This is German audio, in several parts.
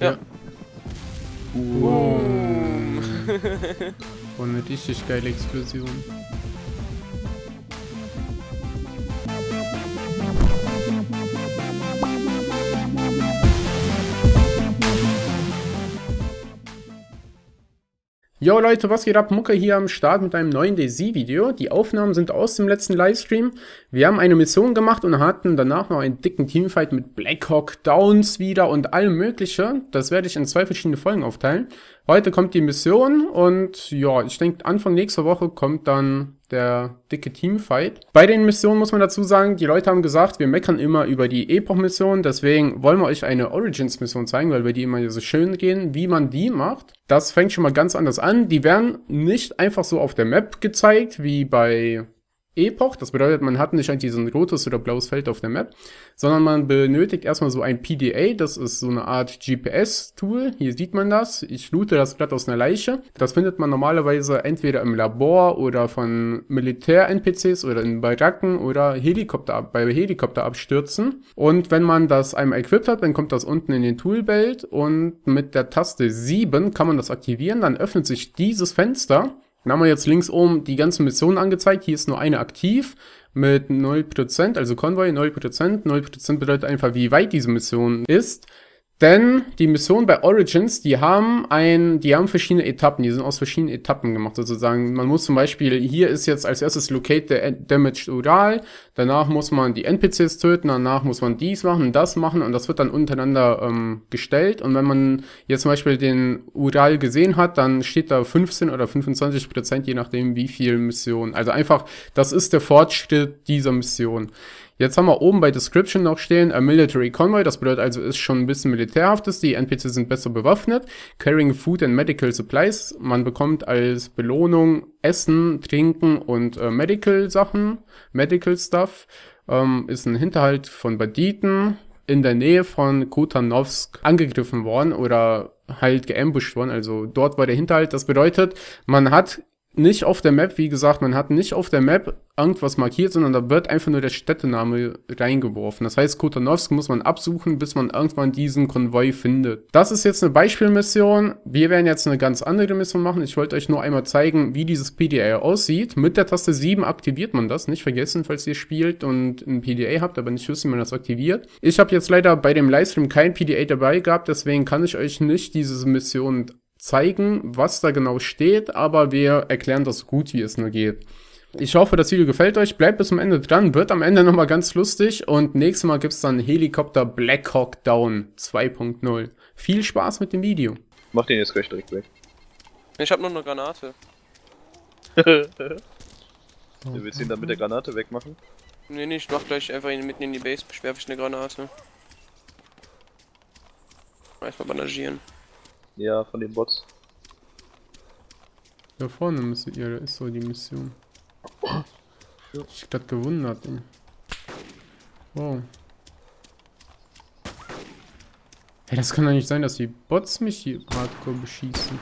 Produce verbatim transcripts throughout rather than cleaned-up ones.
Ja. Wow. Und eine richtig geile Explosion. Jo Leute, was geht ab? Mucke hier am Start mit einem neuen DayZ-Video. Die Aufnahmen sind aus dem letzten Livestream. Wir haben eine Mission gemacht und hatten danach noch einen dicken Teamfight mit Blackhawk, Downs wieder und allem Mögliche. Das werde ich in zwei verschiedene Folgen aufteilen. Heute kommt die Mission und ja, ich denke Anfang nächster Woche kommt dann der dicke Teamfight. Bei den Missionen muss man dazu sagen, die Leute haben gesagt, wir meckern immer über die Epoch-Mission, deswegen wollen wir euch eine Origins-Mission zeigen, weil wir die immer so schön gehen, wie man die macht. Das fängt schon mal ganz anders an. Die werden nicht einfach so auf der Map gezeigt, wie bei Epoch, das bedeutet, man hat nicht eigentlich so ein rotes oder blaues Feld auf der Map, sondern man benötigt erstmal so ein P D A, das ist so eine Art G P S-Tool, hier sieht man das, ich loote das Blatt aus einer Leiche, das findet man normalerweise entweder im Labor oder von Militär-N P Cs oder in Baracken oder Helikopter, bei Helikopterabstürzen, und wenn man das einmal equipped hat, dann kommt das unten in den Toolbelt und mit der Taste sieben kann man das aktivieren, dann öffnet sich dieses Fenster. Dann haben wir jetzt links oben die ganzen Missionen angezeigt. Hier ist nur eine aktiv mit null Prozent, also Konvoi null Prozent. null Prozent bedeutet einfach, wie weit diese Mission ist. Denn die Missionen bei Origins, die haben ein, die haben verschiedene Etappen. Die sind aus verschiedenen Etappen gemacht sozusagen. Man muss zum Beispiel, hier ist jetzt als erstes Locate the Damaged Ural. Danach muss man die N P Cs töten. Danach muss man dies machen, das machen. Und das wird dann untereinander ähm, gestellt. Und wenn man jetzt zum Beispiel den Ural gesehen hat, dann steht da fünfzehn oder fünfundzwanzig Prozent, je nachdem wie viel Mission. Also einfach, das ist der Fortschritt dieser Mission. Jetzt haben wir oben bei Description noch stehen, a military convoy, das bedeutet also, ist schon ein bisschen militärhaftes, die N P Cs sind besser bewaffnet, carrying food and medical supplies, man bekommt als Belohnung Essen, Trinken und äh, medical Sachen, medical stuff, ähm, ist ein Hinterhalt von Banditen in der Nähe von Kotanovsk angegriffen worden oder halt geambusht worden, also dort war der Hinterhalt, das bedeutet, man hat nicht auf der Map, wie gesagt, man hat nicht auf der Map irgendwas markiert, sondern da wird einfach nur der Städtename reingeworfen. Das heißt, Kotanovsk muss man absuchen, bis man irgendwann diesen Konvoi findet. Das ist jetzt eine Beispielmission. Wir werden jetzt eine ganz andere Mission machen. Ich wollte euch nur einmal zeigen, wie dieses P D A aussieht. Mit der Taste sieben aktiviert man das. Nicht vergessen, falls ihr spielt und ein P D A habt, aber nicht wisst, wie man das aktiviert. Ich habe jetzt leider bei dem Livestream kein P D A dabei gehabt, deswegen kann ich euch nicht diese Mission zeigen, was da genau steht, aber wir erklären das so gut, wie es nur geht. Ich hoffe, das Video gefällt euch, bleibt bis zum Ende dran, wird am Ende nochmal ganz lustig und nächstes Mal gibt es dann Helikopter Blackhawk Down zwei punkt null. Viel Spaß mit dem Video. Mach den jetzt gleich direkt weg. Ich hab noch eine Granate. Du willst ihn dann mit der Granate wegmachen? Nee, nee, ich mach gleich einfach ihn mitten in die Base, beschwerfe ich eine Granate. Erstmal bandagieren. Ja, von den Bots. Da vorne müsste ihr, ja, da ist so die Mission. Ja. Ich hab grad gewundert, ey. Wow. Hey, das kann doch nicht sein, dass die Bots mich hier hardcore beschießen.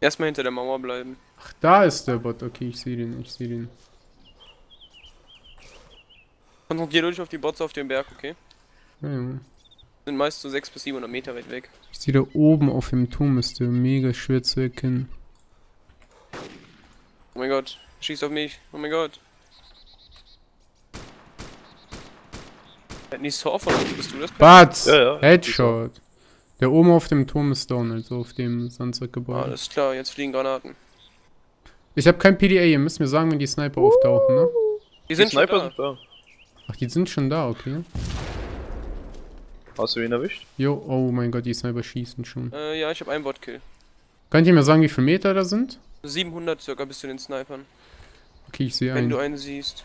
Erstmal hinter der Mauer bleiben. Ach, da ist der Bot. Okay, ich sehe den, ich sehe den. Konzentriert euch auf die Bots auf dem Berg, okay? Ja, ja. Sind meist so sechshundert bis siebenhundert Meter weit weg. Ich sehe da oben auf dem Turm, ist der mega schwer zu erkennen. Oh mein Gott, schießt auf mich, oh mein Gott. Nicht so von uns, bist du das? Batz! Ja, ja. Headshot! Der oben auf dem Turm ist down, also auf dem Sandsackgebäude. Alles klar, jetzt fliegen Granaten. Ich habe kein P D A, ihr müsst mir sagen, wenn die Sniper uh, auftauchen, ne? Die, die sind Sniper schon da. Sind da. Ach, die sind schon da, okay. Hast du ihn erwischt? Jo, oh mein Gott, die Sniper schießen schon. Äh, ja, ich hab einen Botkill. Könnt ihr mir sagen, wie viele Meter da sind? siebenhundert circa bis zu den Snipern. Okay, ich sehe einen. Wenn du einen siehst.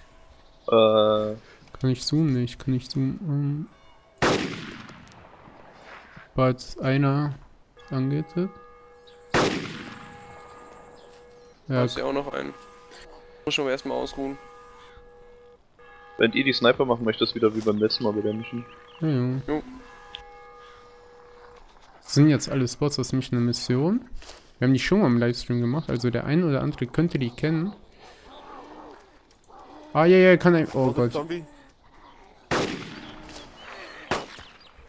Äh. Kann ich zoomen? Nee, ich kann nicht zoomen. War jetzt einer angehittet. Ja. Da ist ja auch noch einen. Muss schon erstmal ausruhen. Wenn ihr die Sniper machen möchtet, wieder wie beim letzten Mal wieder mischen. Ja, ja. Jo. Das sind jetzt alle Spots aus mich eine Mission. Wir haben die schon mal im Livestream gemacht, also der ein oder andere könnte die kennen. Ah ja, ja, kann ein... Oh Gott.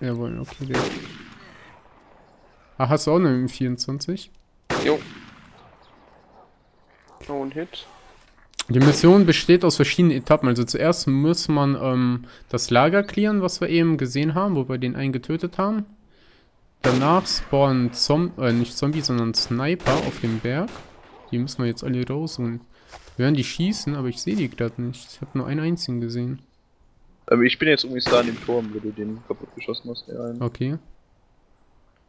Jawohl, okay. Der. Ah, hast du auch eine M vierundzwanzig? Jo. One Hit. Die Mission besteht aus verschiedenen Etappen. Also zuerst muss man ähm, das Lager clearen, was wir eben gesehen haben, wo wir den einen getötet haben. Danach spawnen Zombies, äh, nicht Zombies, sondern Sniper auf dem Berg. Die müssen wir jetzt alle rausholen. Wir werden die schießen, aber ich sehe die gerade nicht. Ich habe nur einen einzigen gesehen. Aber ich bin jetzt übrigens da in dem Turm, wo du den kaputt geschossen hast. Den einen. Okay.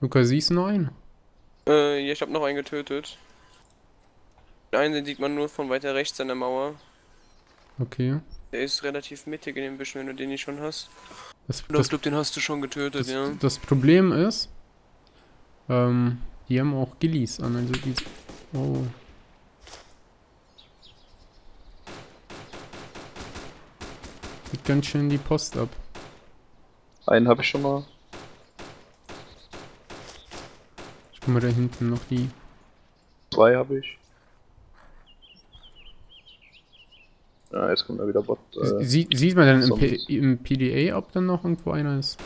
Lukas, siehst du noch einen? Äh, ja, ich habe noch einen getötet. Einen sieht man nur von weiter rechts an der Mauer. Okay. Der ist relativ mittig in den Büschen, wenn du den nicht schon hast. Das, das, ich glaube, den hast du schon getötet, das, ja. Das Problem ist, ähm, die haben auch Ghillies an. Also die, oh. Geht ganz schön die Post ab. Einen habe ich schon mal. Ich guck mal da hinten noch die. Zwei habe ich. Ah, jetzt kommt da wieder Bot. Äh, Sie, sieht man dann im, im P D A, ob dann noch irgendwo einer ist?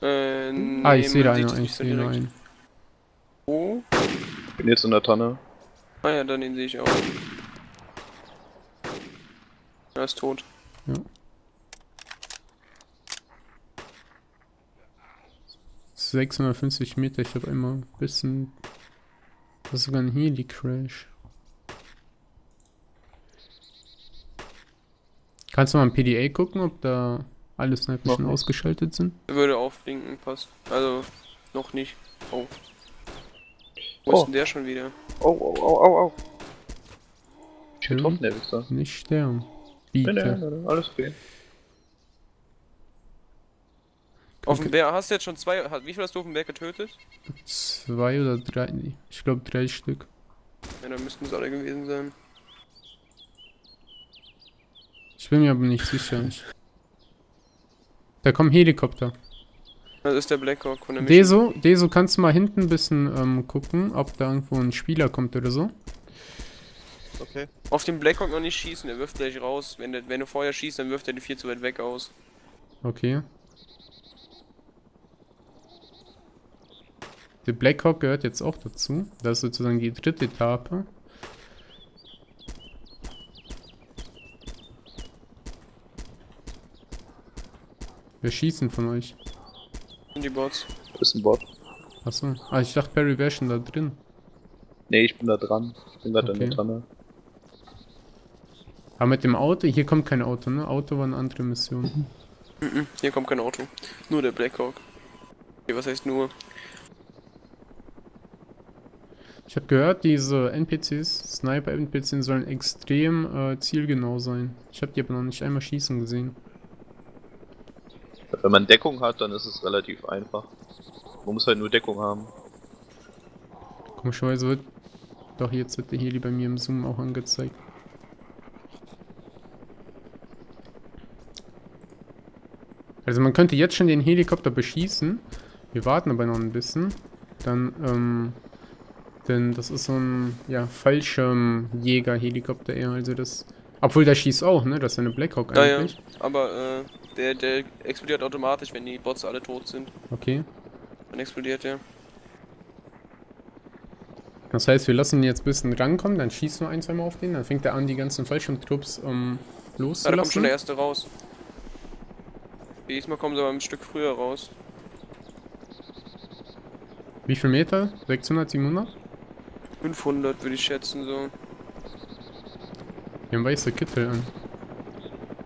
Äh, nee, ah, ich sehe da einen, ich sehe da einen. Oh? Ich bin jetzt in der Tanne. Ah ja, dann den sehe ich auch. Er ist tot. Ja. sechshundertfünfzig Meter, ich habe immer ein bisschen... Das ist sogar ein Heli-Crash. Kannst du mal im P D A gucken, ob da alle Sniper schon ausgeschaltet sind? Würde aufblinken, passt. Also, noch nicht. Oh. Wo oh. ist denn der schon wieder? Oh, oh, oh, oh, oh. Ich bin getroffen, der Wichser. Nicht sterben. Bitte. Nee, nee, nee, alles okay. Auf dem Berg, hast du jetzt schon zwei, wie viel hast du auf dem Berg getötet? Zwei oder drei, nee. Ich glaube drei Stück. Ja, dann müssten es alle gewesen sein. Ich bin mir aber nicht sicher. Da kommen Helikopter. Das ist der Blackhawk von der Deso, Deso, kannst du mal hinten ein bisschen ähm, gucken, ob da irgendwo ein Spieler kommt oder so. Okay. Auf den Blackhawk noch nicht schießen, der wirft gleich raus. Wenn, der, wenn du vorher schießt, dann wirft er die viel zu weit weg aus. Okay. Der Blackhawk gehört jetzt auch dazu. Das ist sozusagen die dritte Etappe. Wir schießen von euch. In die Bots. Ist ein Bot. Achso. Ah, ich dachte, Perry wäre schon da drin. Nee, ich bin da dran. Ich bin gerade okay. dran. Aber mit dem Auto? Hier kommt kein Auto, ne? Auto war eine andere Mission. Hier kommt kein Auto. Nur der Blackhawk. Okay, was heißt nur? Ich habe gehört, diese N P Cs, Sniper-N P Cs, sollen extrem äh, zielgenau sein. Ich habe die aber noch nicht einmal schießen gesehen. Wenn man Deckung hat, dann ist es relativ einfach. Man muss halt nur Deckung haben. Komischerweise wird... Doch, jetzt wird der Heli bei mir im Zoom auch angezeigt. Also man könnte jetzt schon den Helikopter beschießen. Wir warten aber noch ein bisschen. Dann, ähm... Denn das ist so ein, ja, Fallschirmjäger-Helikopter eher, also das... Obwohl, der schießt auch, ne? Das ist ja eine Blackhawk eigentlich. Ja, ja. Aber, äh... Der, der explodiert automatisch, wenn die Bots alle tot sind. Okay. Dann explodiert der. Das heißt, wir lassen ihn jetzt ein bisschen rankommen, dann schießen wir ein, zwei Mal auf den, dann fängt er an, die ganzen Fallschirmtrupps um, loszulassen. Ah, da kommt schon der erste raus. Diesmal kommen sie aber ein Stück früher raus. Wie viel Meter? sechshundert, siebenhundert? fünfhundert würde ich schätzen, so. Wir haben weiße Kittel an.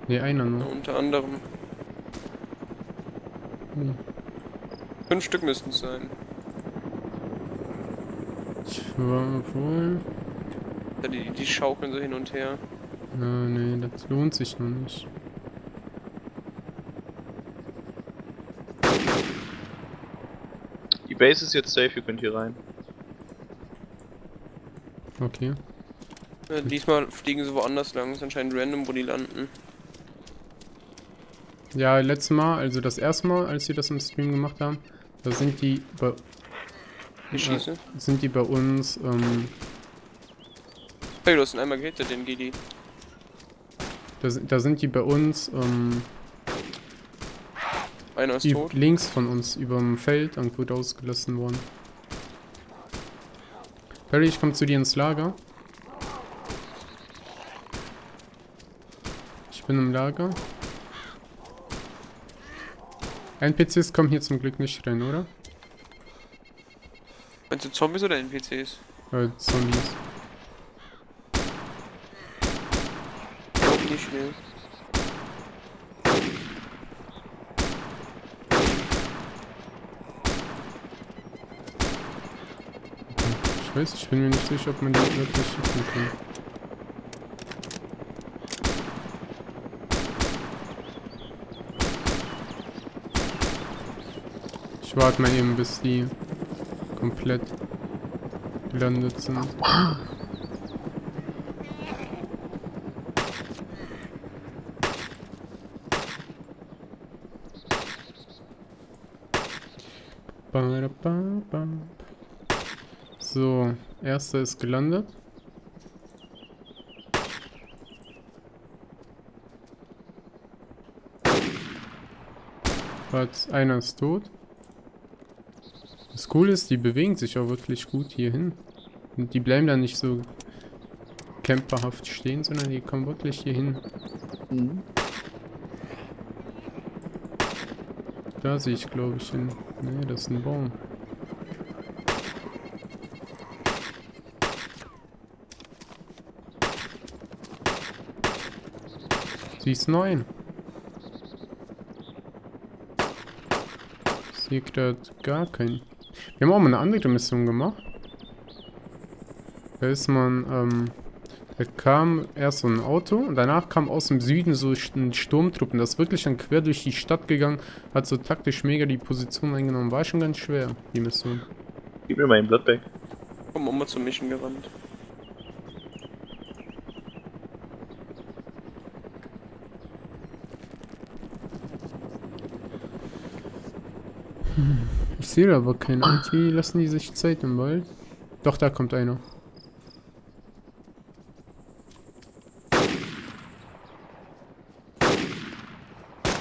Nee, einer nur. Ja, unter anderem. Hm. Fünf Stück müssten es sein. Ich war wohl... Ja, die, die schaukeln so hin und her. Äh, nee, das lohnt sich noch nicht. Die Base ist jetzt safe, ihr könnt hier rein. Okay. Ja, diesmal fliegen sie woanders lang, ist anscheinend random, wo die landen. Ja, letztes Mal, also das erste Mal, als wir das im Stream gemacht haben, da sind die bei, äh, sind die bei uns, ähm... Hey, du hast ihn einmal gehittet, den Ghillie. Da, da sind die bei uns, ähm... Einer ist die tot. Links von uns überm Feld irgendwo ausgelassen worden. Perry, ich komme zu dir ins Lager. Ich bin im Lager. N P Cs kommen hier zum Glück nicht rein, oder? Meinst du Zombies oder N P Cs? Äh, Zombies. Nicht schnell. Ich weiß, ich bin mir nicht sicher, ob man die wirklich schießen kann. Ich warte mal eben, bis die komplett gelandet sind. So, erster ist gelandet. Warte, einer ist tot. Das Coole ist, die bewegen sich auch wirklich gut hierhin. Und die bleiben da nicht so camperhaft stehen, sondern die kommen wirklich hierhin. Mhm. Da sehe ich, glaube ich, hin. Ne, das ist ein Baum. Sie ist neun. Ich sehe gerade gar keinen. Wir haben auch mal eine andere Mission gemacht. Da ist man, ähm, da kam erst so ein Auto und danach kam aus dem Süden so ein Sturmtrupp. Und das ist wirklich dann quer durch die Stadt gegangen, hat so taktisch mega die Position eingenommen. War schon ganz schwer, die Mission. Gib mir mal ein Bloodbag. Komm, Oma zur Mission gerannt. Ich sehe da aber keinen. Irgendwie lassen die sich Zeit im Wald. Doch, da kommt einer.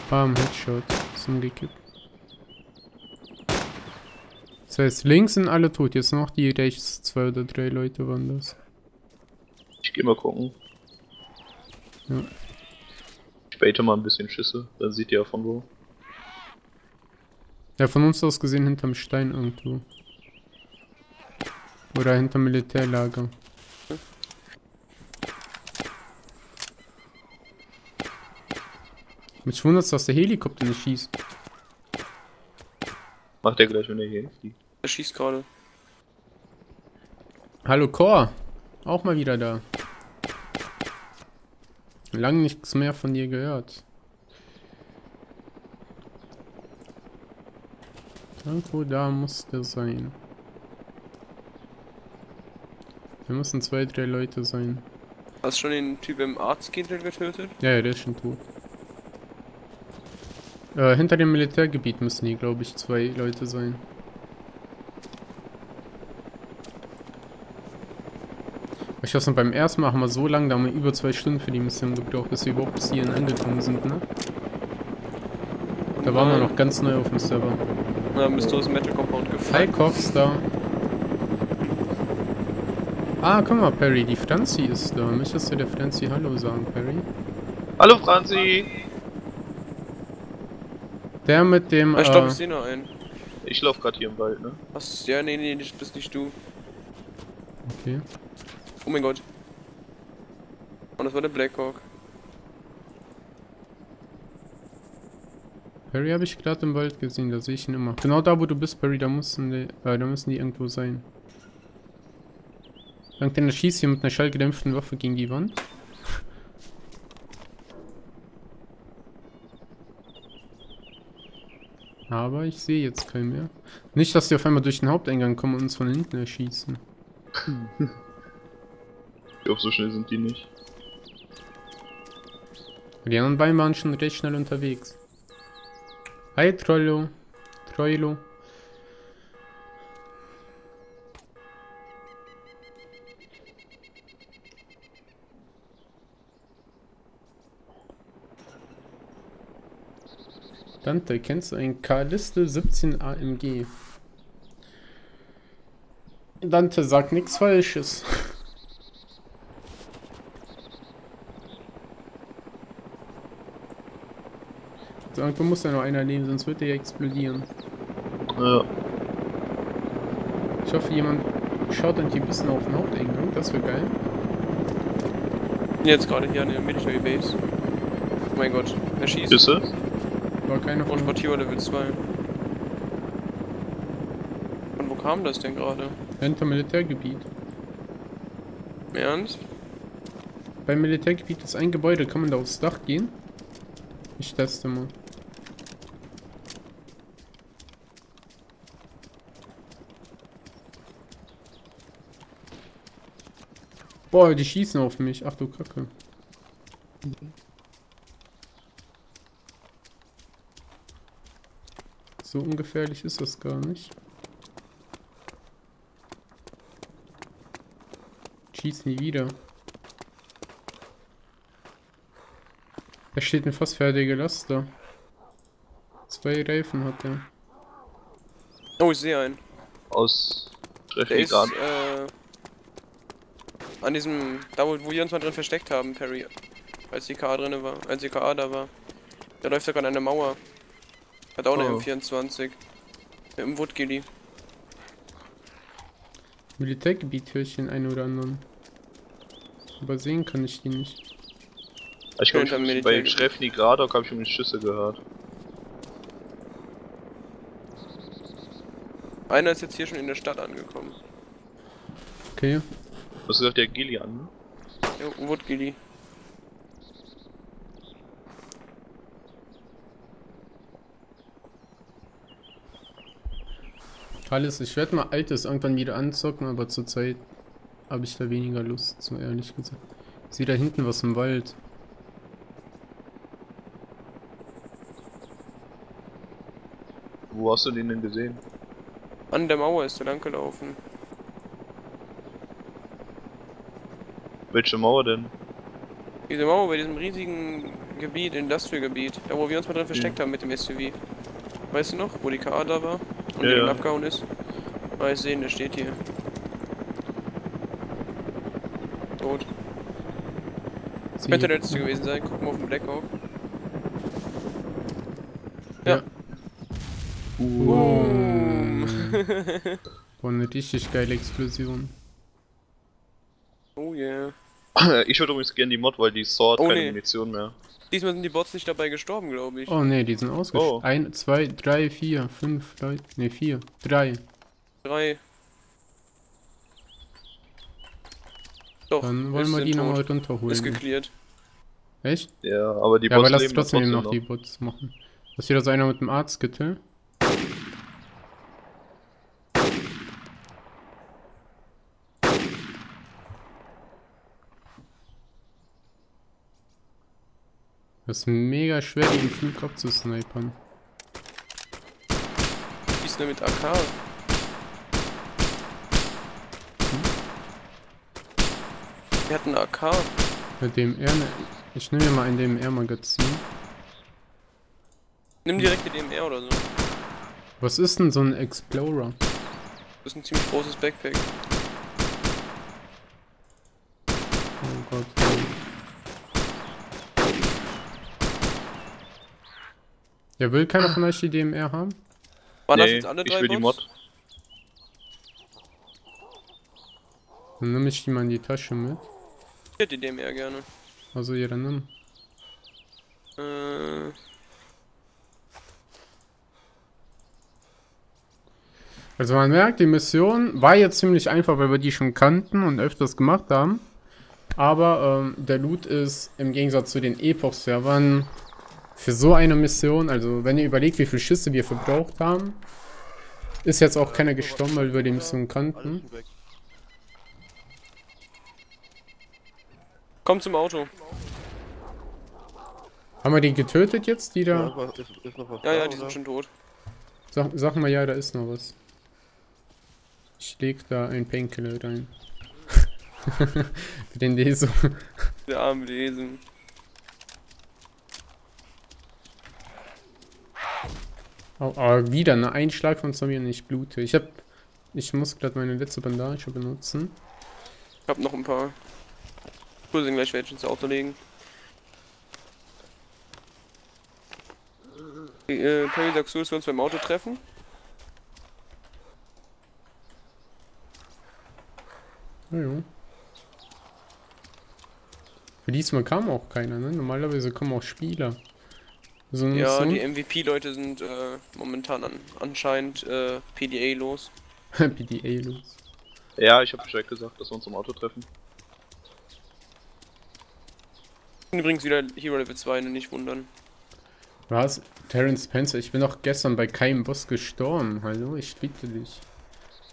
Bam, Headshot. Ist umgekippt. Das heißt, links sind alle tot. Jetzt noch die rechts. Zwei oder drei Leute waren das. Ich geh mal gucken. Ja. Ich baite mal ein bisschen Schüsse. Dann seht ihr von wo. Ja, von uns aus gesehen hinterm Stein irgendwo. Oder hinterm Militärlager. Mich wundert's, dass der Helikopter nicht schießt. Macht er gleich, wenn er hier hinfliegt. Er schießt gerade. Hallo Cor, auch mal wieder da. Lang nichts mehr von dir gehört. Irgendwo da muss der sein. Da müssen zwei, drei Leute sein. Hast du schon den Typ im Arztkind getötet? Ja, ja, der ist schon tot. Äh, hinter dem Militärgebiet müssen hier, glaube ich, zwei Leute sein. Ich weiß noch, beim ersten Mal haben wir so lange, da haben wir über zwei Stunden für die Mission gebraucht, bis wir überhaupt bis hierhin angekommen sind, ne? Da waren wir noch ganz neu auf dem Server. Da bist du aus dem Metal Compound gefallen. Hi Cox da. Ah, guck mal, Perry, die Franzi ist da. Möchtest du der Franzi Hallo sagen, Perry? Hallo Franzi! Der mit dem. Ah, stopp, ich seh noch einen. Ich lauf grad hier im Wald, ne? Was? Ja, nee, nee, das bist nicht du. Okay. Oh mein Gott. Und das war der Blackhawk. Perry habe ich gerade im Wald gesehen, da sehe ich ihn immer. Genau da, wo du bist, Perry, da müssen die, äh, da müssen die irgendwo sein. Dank denn der schießt hier mit einer schallgedämpften Waffe gegen die Wand. Aber ich sehe jetzt keinen mehr. Nicht, dass die auf einmal durch den Haupteingang kommen und uns von hinten erschießen. Ich glaube, so schnell sind die nicht. Die anderen beiden waren schon recht schnell unterwegs. Hi Trollo, Troilo. Dante, kennst du ein K-Liste siebzehn A M G? Dante sagt nichts Falsches. Irgendwo muss ja noch einer leben, sonst wird der ja explodieren. Ja. Ich hoffe, jemand schaut dann hier ein bisschen auf den Haupteingang, das wäre geil. Jetzt gerade hier an der Military Base. Oh mein Gott, wer schießt? Ist das? War keine Transportierer Level zwei. Und wo kam das denn gerade? Hinter Militärgebiet. Im Ernst? Beim Militärgebiet ist ein Gebäude, kann man da aufs Dach gehen? Ich teste mal. Boah, die schießen auf mich. Ach du Kacke. So ungefährlich ist das gar nicht. Schieß nie wieder. Da steht eine fast fertige Laster. Zwei Reifen hat er. Oh, ich sehe einen. Aus Treffer. An diesem, da wo wir uns mal drin versteckt haben, Perry, als die K A drin war, als die K A da war. Da läuft ja gerade eine Mauer. Hat auch oh. eine M vierundzwanzig. Mit dem Wood-Ghillie. Militärgebiet höre ich den einen oder anderen. Aber sehen kann ich die nicht. Ich glaube, ich bei Schreffni gerade habe ich um die Schüsse gehört. Einer ist jetzt hier schon in der Stadt angekommen. Okay. Was sagt der Ghillie an? Ja, Wood Ghillie. Alles, ich werde mal Altes irgendwann wieder anzocken, aber zurzeit habe ich da weniger Lust, so ehrlich gesagt. Ich sehe da hinten was im Wald. Wo hast du den denn gesehen? An der Mauer ist er lang gelaufen. Welche Mauer denn? Diese Mauer bei diesem riesigen Gebiet, Industriegebiet, da wo wir uns mal drin versteckt mhm. haben mit dem S U V. Weißt du noch, wo die K A da war und ja, der ja. abgehauen ist? Mal sehen, der steht hier. Tot. Das könnte der letzte gewesen sein, gucken wir auf den Blackhawk. Ja. ja. Boom. Boah, eine richtig geile Explosion. Oh yeah. Ich würde übrigens gerne die Mod, weil die Sword oh, keine nee. Munition mehr. Diesmal sind die Bots nicht dabei gestorben, glaube ich. Oh ne, die sind ausgestorben. Oh. Ein, zwei, drei, vier, fünf, drei, ne vier, drei. Drei. Doch. Dann wollen wir die nochmal runterholen. Ist geklärt. Echt? Ja, aber die ja, Bots aber lass trotzdem noch, noch die Bots machen. Was hier das einer mit dem Arztkittel? Das ist mega schwer, den Flug abzusnipern. Wie ist denn mit A K? Hm? Wir hatten A K. Mit D M R. Ich nehme mir mal ein D M R-Magazin. Nimm direkt die D M R oder so. Was ist denn so ein Explorer? Das ist ein ziemlich großes Backpack. Oh Gott. Ja, will keiner von euch die D M R haben? War das nee, jetzt alle drei ich will Bots? Die Mod. Dann nimm ich die mal in die Tasche mit. Ich hätte die D M R gerne. Also ja, dann nimm. Äh. Also man merkt, die Mission war jetzt ziemlich einfach, weil wir die schon kannten und öfters gemacht haben. Aber ähm, der Loot ist im Gegensatz zu den Epoch-Servern für so eine Mission, also wenn ihr überlegt, wie viele Schüsse wir verbraucht haben, ist jetzt auch keiner gestorben, weil wir die Mission kannten. Komm zum Auto. Haben wir die getötet jetzt, die da? Ja, ist, ist noch was ja, da, ja, die sind schon tot. Sag, sag mal, ja, da ist noch was. Ich leg da ein Painkiller rein. Für den Leso. Der arme Lesen. Oh, oh, wieder ein Einschlag von Zombie und ich blute. Ich hab. Ich muss gerade meine letzte Bandage benutzen. Ich hab noch ein paar. Cool, sind gleich welche ins Auto legen. Äh, Perry, sagst du, dass wir uns beim Auto treffen? Ja, ja. Für diesmal kam auch keiner, ne? Normalerweise kommen auch Spieler. So, ja, so. Die M V P-Leute sind äh, momentan an, anscheinend äh, P D A los. P D A los. Ja, ich hab Bescheid gesagt, dass wir uns im Auto treffen. Übrigens wieder Hero Level zwei, nicht wundern. Was? Terence Spencer, ich bin doch gestern bei keinem Boss gestorben. Hallo, ich bitte dich.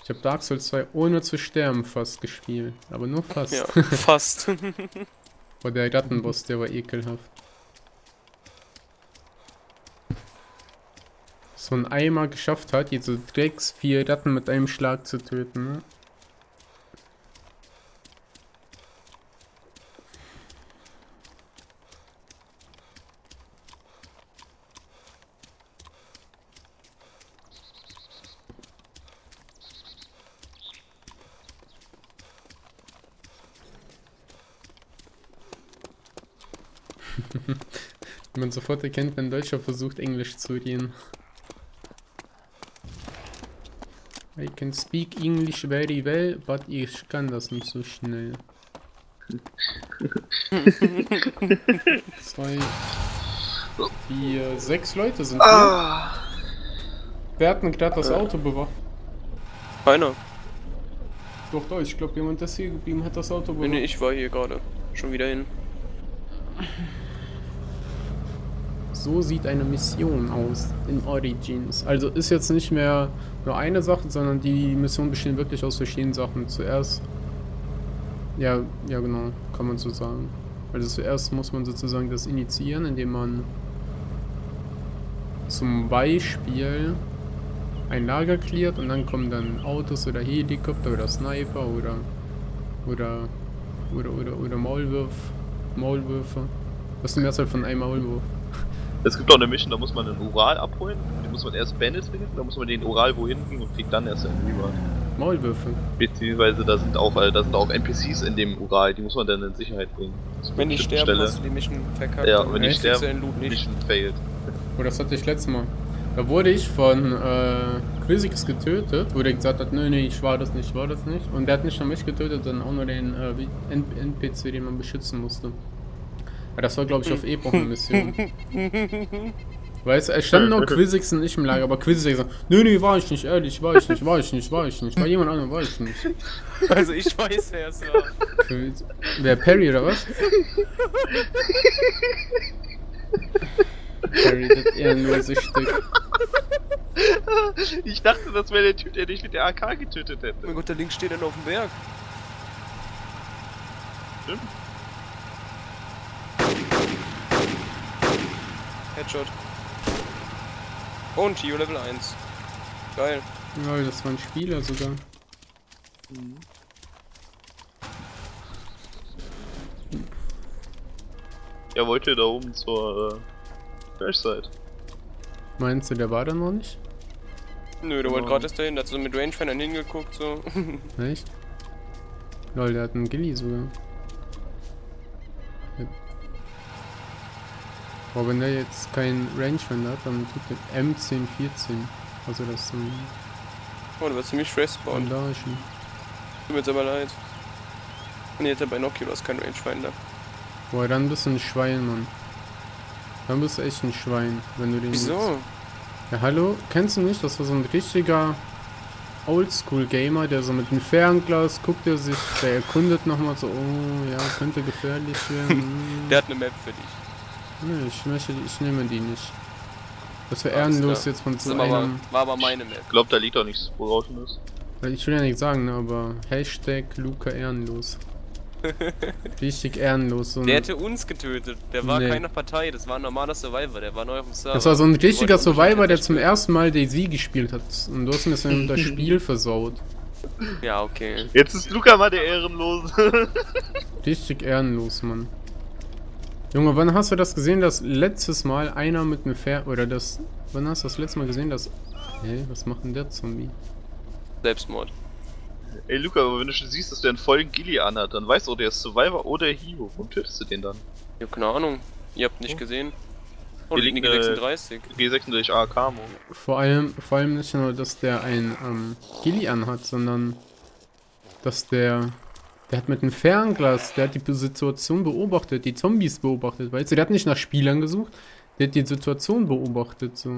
Ich habe Dark Souls zwei ohne zu sterben fast gespielt. Aber nur fast. Ja, fast. Boah, der Rattenboss, der war ekelhaft. So ein Eimer geschafft hat, jetzt so drecks vier Ratten mit einem Schlag zu töten, ne? Man sofort erkennt, wenn ein Deutscher versucht, Englisch zu reden. I can speak English very well, but ich kann das nicht so schnell. Zwei, vier, sechs Leute sind ah. hier. Wir hatten gerade das Auto bewacht. Keiner. Doch, doch, ich glaube, jemand ist hier geblieben, hat das Auto bewacht. Nee, ich war hier gerade. Schon wieder hin. So sieht eine Mission aus in Origins. Also ist jetzt nicht mehr nur eine Sache, sondern die Missionen bestehen wirklich aus verschiedenen Sachen. Zuerst, ja, ja genau, kann man so sagen. Also zuerst muss man sozusagen das initiieren, indem man zum Beispiel ein Lager cleart und dann kommen dann Autos oder Helikopter oder Sniper oder oder oder oder, oder Maulwürf, Maulwürfe. Was ist die Mehrzahl von einem Maulwurf? Es gibt auch eine Mission, da muss man einen Ural abholen, die muss man erst Bandits finden, da muss man den Ural wohin bringen und kriegt dann erst einen Reward. Maulwürfe. Beziehungsweise da sind auch da sind auch N P Cs in dem Ural, die muss man dann in Sicherheit bringen. Wenn die sterben, Stelle. Hast du die Mission verkackt. Ja, wenn die sterben, den Loot nicht. Mission failed. Oh, das hatte ich letztes Mal. Da wurde ich von äh, Quizzix getötet, wo der gesagt hat, nö, nee, ich war das nicht, ich war das nicht. Und der hat nicht nur mich getötet, sondern auch nur den äh, N P C, den man beschützen musste. Das war, glaube ich, auf Epoch eine Mission. Weißt du, es stand nur Quizzix und ich im Lager, aber Quizzix sagt, nö, nö, war ich nicht, ehrlich, war ich nicht, war ich nicht, war ich nicht, war jemand anderem, war ich nicht. Also ich weiß, wer es war. Quiz wer, Perry oder was? Perry, das ehrenlose Stück. Ich dachte, das wäre der Typ, der dich mit der A K getötet hätte. Mein Gott, da links steht er noch auf dem Berg. Stimmt. Headshot. Und Hero Level eins. Geil. Ja, das war ein Spieler sogar. Mhm. Er wollte da oben zur Flashside. Äh, Meinst du, der war da noch nicht? Nö, der oh. wollte gerade erst dahin, da hat so mit Rangefinder hingeguckt, so. Echt? Lol, der hat einen Ghillie sogar. Aber wenn der jetzt keinen Rangefinder hat, dann tut der M zehn vierzehn. Also das ist so. Oh, der war ziemlich fresh spawned. Tut mir jetzt aber leid. Und jetzt hat bei Noculus keinen Rangefinder. Boah, dann bist du ein Schwein, Mann. Dann bist du echt ein Schwein, wenn du den. Wieso? Nutzt. Ja, hallo? Kennst du nicht? Das war so ein richtiger Oldschool-Gamer, der so mit dem Fernglas guckt, der sich, der erkundet nochmal so, oh ja, könnte gefährlich werden. Der hat eine Map für dich. Nö, nee, ich möchte, ich nehme die nicht. Das wäre ehrenlos jetzt von so einem... War aber meine Map. Ich glaub, da liegt doch nichts, wo draußen ist. Ich will ja nichts sagen, ne, aber Hashtag Luca ehrenlos. Richtig ehrenlos. So der hätte uns getötet, der war nee. keine Partei, das war ein normaler Survivor, der war neu auf dem Server. Das war so ein richtiger Survivor, der zum ersten Mal DayZ gespielt hat und du hast mir deswegen das Spiel versaut. Ja, okay. Jetzt ist Luca mal der Ehrenlose. Richtig ehrenlos, Mann. Junge, wann hast du das gesehen, dass letztes Mal einer mit einem Pferd... Oder das... Wann hast du das letzte Mal gesehen, dass... Hey, was macht denn der Zombie? Selbstmord. Ey, Luca, aber wenn du schon siehst, dass der einen vollen Ghillie anhat, dann weißt du, der ist Survivor oder Hero. Warum tötest du den dann? Ja, keine Ahnung. Ihr habt nicht oh. gesehen. Oh, hier liegt eine G sechsunddreißig. G sechsunddreißig A K, Mann. Vor allem, vor allem nicht nur, dass der einen ähm, Ghillie anhat, sondern... Dass der... Der hat mit einem Fernglas, der hat die Situation beobachtet, die Zombies beobachtet, weißt du? Der hat nicht nach Spielern gesucht, der hat die Situation beobachtet, so.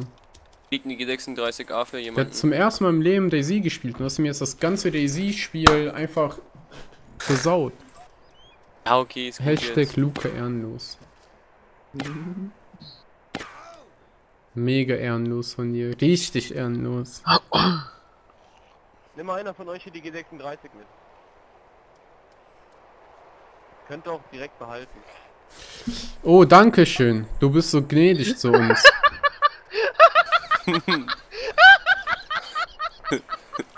Liegt eine G sechsunddreißig A für jemanden? Der hat zum ersten Mal im Leben DayZ gespielt und hast mir jetzt das ganze DayZ-Spiel einfach versaut. Ja, okay, ist gut. Hashtag Luca ehrenlos. Mega ehrenlos von dir, richtig ehrenlos. Nimm mal einer von euch hier die G sechsunddreißig mit. Könnt ihr auch direkt behalten. Oh, danke schön. Du bist so gnädig zu uns.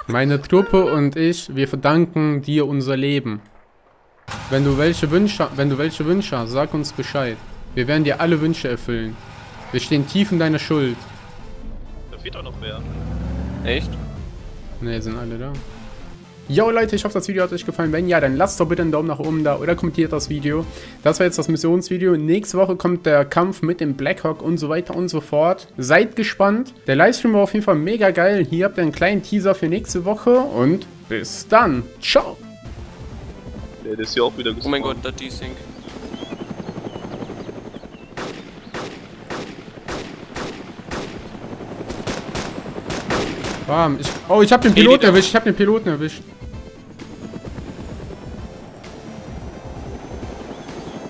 Meine Truppe und ich, wir verdanken dir unser Leben. Wenn du welche Wünsche, wenn du welche Wünsche hast, sag uns Bescheid. Wir werden dir alle Wünsche erfüllen. Wir stehen tief in deiner Schuld. Da fehlt auch noch wer. Echt? Ne, sind alle da. Yo Leute, ich hoffe, das Video hat euch gefallen. Wenn ja, dann lasst doch bitte einen Daumen nach oben da oder kommentiert das Video. Das war jetzt das Missionsvideo. Nächste Woche kommt der Kampf mit dem Blackhawk und so weiter und so fort. Seid gespannt. Der Livestream war auf jeden Fall mega geil. Hier habt ihr einen kleinen Teaser für nächste Woche und bis dann. Ciao. Der ist hier auch wieder gestorben. Oh mein Gott, das D-Sync. Bam. Ich, oh, ich hab den Piloten erwischt. Ich hab den Piloten erwischt.